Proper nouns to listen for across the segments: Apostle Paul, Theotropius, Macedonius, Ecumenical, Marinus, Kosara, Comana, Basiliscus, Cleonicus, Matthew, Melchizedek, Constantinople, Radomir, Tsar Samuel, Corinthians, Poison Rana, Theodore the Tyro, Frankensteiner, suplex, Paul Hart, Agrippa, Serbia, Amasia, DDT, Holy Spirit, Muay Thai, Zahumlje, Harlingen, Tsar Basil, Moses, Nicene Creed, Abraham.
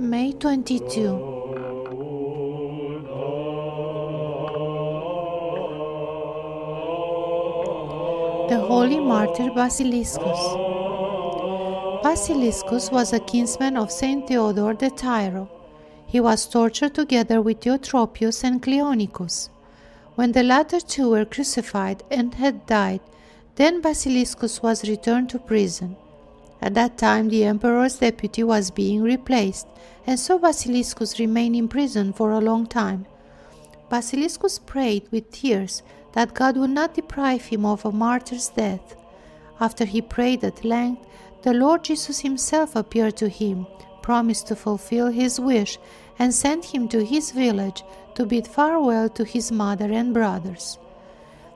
May 22. The Holy Martyr Basiliscus. Basiliscus was a kinsman of St. Theodore the Tyro. He was tortured together with Theotropius and Cleonicus. When the latter two were crucified and had died, then Basiliscus was returned to prison. At that time the emperor's deputy was being replaced, and so Basiliscus remained in prison for a long time. Basiliscus prayed with tears that God would not deprive him of a martyr's death. After he prayed at length, the Lord Jesus himself appeared to him, promised to fulfill his wish, and sent him to his village to bid farewell to his mother and brothers.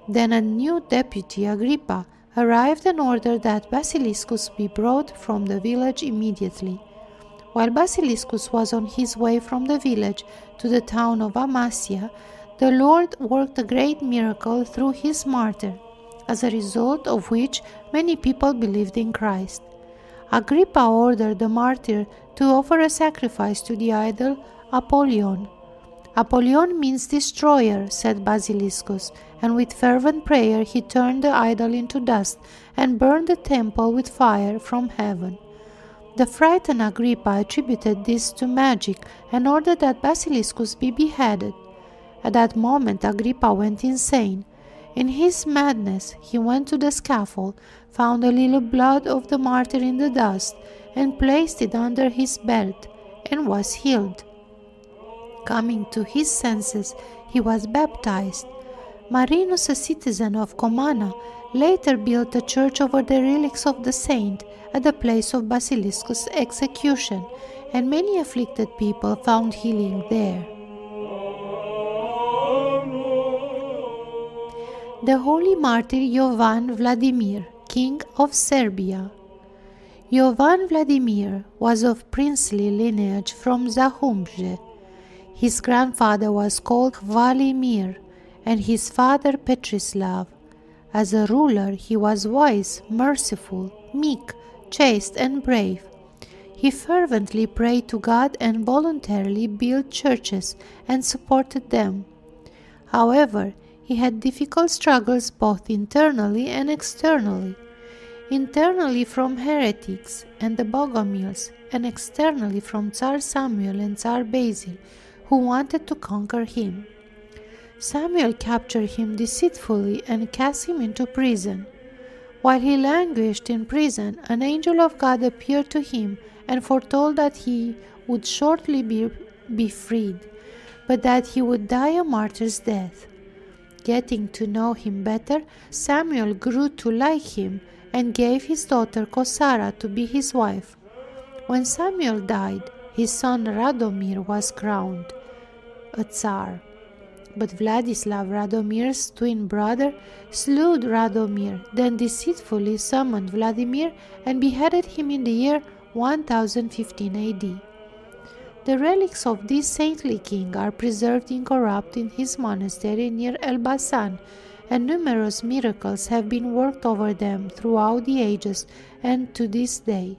Then a new deputy, Agrippa, arrived and ordered that Basiliscus be brought from the village immediately. While Basiliscus was on his way from the village to the town of Amasia, the Lord worked a great miracle through his martyr, as a result of which many people believed in Christ. Agrippa ordered the martyr to offer a sacrifice to the idol Apollyon. Apollyon means destroyer, said Basiliscus, and with fervent prayer he turned the idol into dust and burned the temple with fire from heaven. The frightened Agrippa attributed this to magic and ordered that Basiliscus be beheaded. At that moment Agrippa went insane. In his madness he went to the scaffold, found a little blood of the martyr in the dust, and placed it under his belt, and was healed. Coming to his senses, he was baptized. Marinus, a citizen of Comana, later built a church over the relics of the saint at the place of Basiliscus' execution, and many afflicted people found healing there. The Holy Martyr Jovan Vladimir, King of Serbia. Jovan Vladimir was of princely lineage from Zahumlje. His grandfather was called Valimir, and his father Petrislav. As a ruler he was wise, merciful, meek, chaste and brave. He fervently prayed to God and voluntarily built churches and supported them. However, he had difficult struggles both internally and externally. Internally from heretics and the Bogomils, and externally from Tsar Samuel and Tsar Basil, who wanted to conquer him. Samuel captured him deceitfully and cast him into prison. While he languished in prison, an angel of God appeared to him and foretold that he would shortly be freed, but that he would die a martyr's death. Getting to know him better, Samuel grew to like him and gave his daughter Kosara to be his wife. When Samuel died, his son Radomir was crowned a Tsar. But Vladislav, Radomir's twin brother, slew Radomir, then deceitfully summoned Vladimir and beheaded him in the year 1015 AD. The relics of this saintly king are preserved incorrupt in his monastery near Elbasan, and numerous miracles have been worked over them throughout the ages and to this day.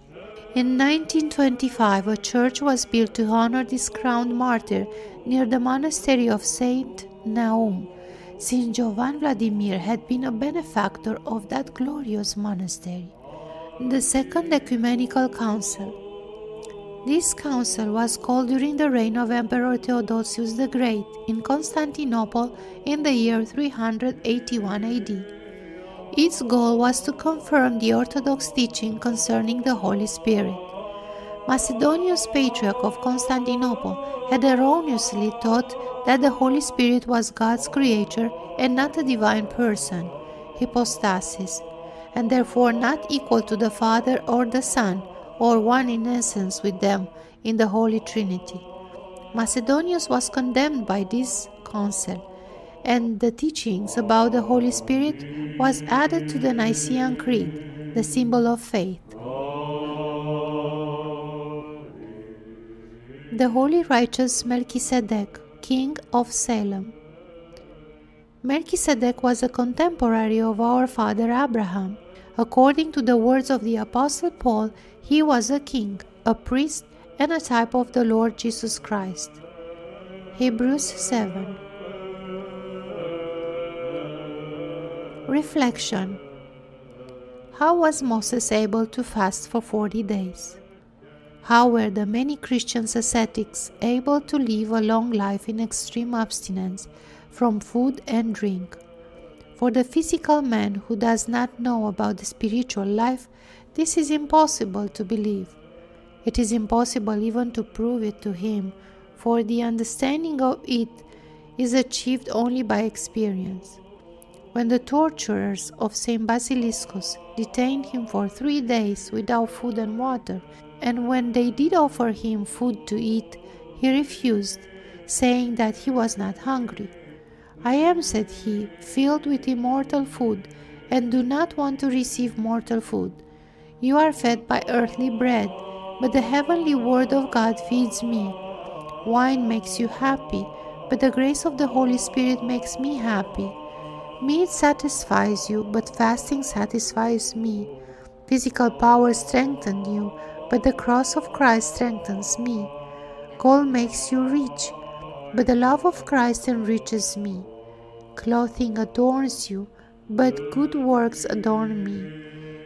In 1925 a church was built to honor this crowned martyr near the monastery of St. Naum, since Jovan Vladimir had been a benefactor of that glorious monastery. The Second Ecumenical Council. This council was called during the reign of Emperor Theodosius the Great in Constantinople in the year 381 AD. Its goal was to confirm the Orthodox teaching concerning the Holy Spirit. Macedonius, Patriarch of Constantinople, had erroneously taught that the Holy Spirit was God's creature and not a divine person, hypostasis, and therefore not equal to the Father or the Son, or one in essence with them in the Holy Trinity. Macedonius was condemned by this council, and the teachings about the Holy Spirit was added to the Nicene Creed, the symbol of faith. The Holy Righteous Melchizedek, King of Salem. Melchizedek was a contemporary of our father Abraham. According to the words of the Apostle Paul, he was a king, a priest, and a type of the Lord Jesus Christ. Hebrews 7. Reflection. How was Moses able to fast for 40 days? How were the many Christian ascetics able to live a long life in extreme abstinence from food and drink? For the physical man who does not know about the spiritual life, this is impossible to believe. It is impossible even to prove it to him, for the understanding of it is achieved only by experience. When the torturers of St. Basiliscus detained him for 3 days without food and water, and when they did offer him food to eat, he refused, saying that he was not hungry. "I am," said he, "filled with immortal food, and do not want to receive mortal food. You are fed by earthly bread, but the heavenly word of God feeds me. Wine makes you happy, but the grace of the Holy Spirit makes me happy. Meat satisfies you, but fasting satisfies me. Physical power strengthens you, but the cross of Christ strengthens me. Gold makes you rich, but the love of Christ enriches me. Clothing adorns you, but good works adorn me.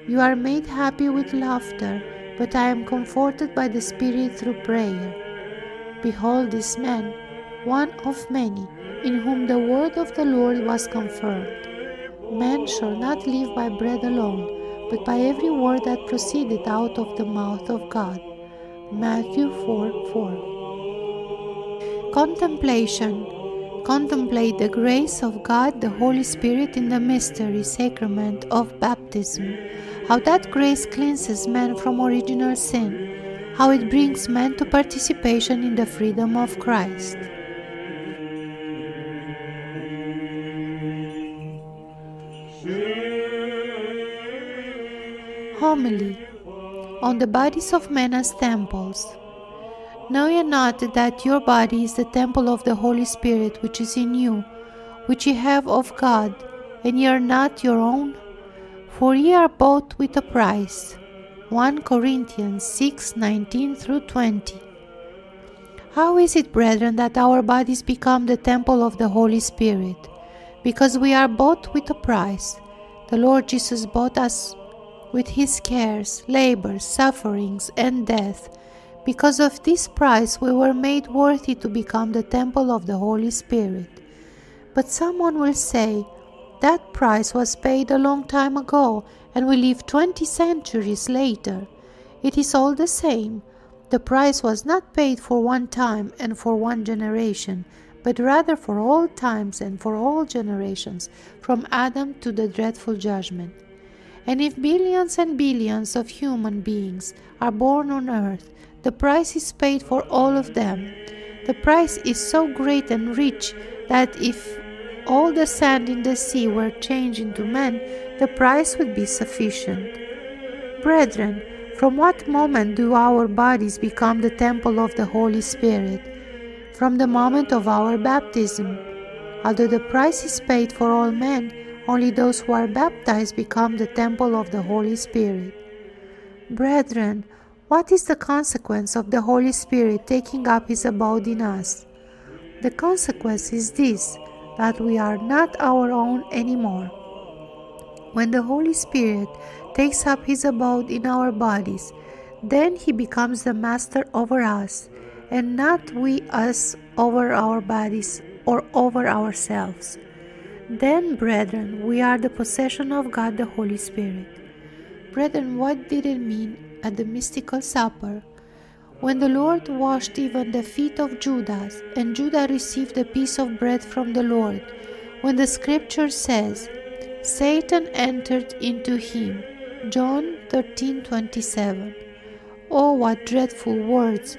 You are made happy with laughter, but I am comforted by the Spirit through prayer. Behold this man, one of many, in whom the word of the Lord was confirmed. Man shall not live by bread alone, but by every word that proceeded out of the mouth of God." Matthew 4:4. Contemplation. Contemplate the grace of God, the Holy Spirit, in the mystery sacrament of baptism. How that grace cleanses man from original sin. How it brings man to participation in the freedom of Christ. Homily on the bodies of men as temples. Know ye not that your body is the temple of the Holy Spirit which is in you, which ye have of God, and ye are not your own? For ye are bought with a price. 1 Corinthians 6:19-20. How is it, brethren, that our bodies become the temple of the Holy Spirit? Because we are bought with a price. The Lord Jesus bought us with his cares, labors, sufferings, and death. Because of this price we were made worthy to become the temple of the Holy Spirit. But someone will say, "That price was paid a long time ago, and we live 20 centuries later." It is all the same. The price was not paid for one time and for one generation, but rather for all times and for all generations, from Adam to the dreadful judgment. And if billions and billions of human beings are born on earth, the price is paid for all of them. The price is so great and rich that if all the sand in the sea were changed into men, the price would be sufficient. Brethren, from what moment do our bodies become the temple of the Holy Spirit? From the moment of our baptism. Although the price is paid for all men, only those who are baptized become the temple of the Holy Spirit. Brethren, what is the consequence of the Holy Spirit taking up his abode in us? The consequence is this, that we are not our own anymore. When the Holy Spirit takes up his abode in our bodies, then he becomes the master over us, and not we us over our bodies or over ourselves. Then, brethren, we are the possession of God the Holy Spirit. Brethren, what did it mean at the mystical supper, when the Lord washed even the feet of Judas, and Judas received a piece of bread from the Lord, when the scripture says, "Satan entered into him," John 13:27. Oh, what dreadful words!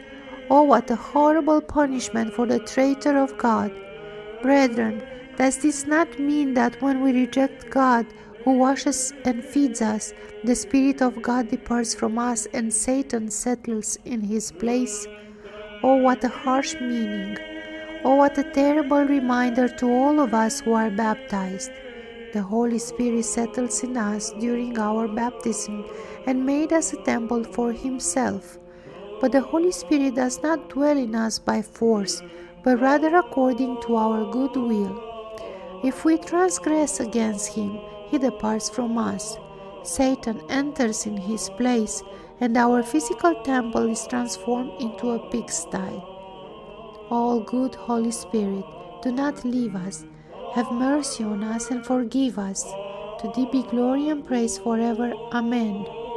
Oh, what a horrible punishment for the traitor of God! Brethren, does this not mean that when we reject God, who washes and feeds us, the Spirit of God departs from us and Satan settles in his place? Oh, what a harsh meaning! Oh, what a terrible reminder to all of us who are baptized! The Holy Spirit settles in us during our baptism and made us a temple for himself. But the Holy Spirit does not dwell in us by force, but rather according to our good will. If we transgress against him, he departs from us. Satan enters in his place, and our physical temple is transformed into a pigsty. O good Holy Spirit, do not leave us. Have mercy on us and forgive us. To thee be glory and praise forever. Amen.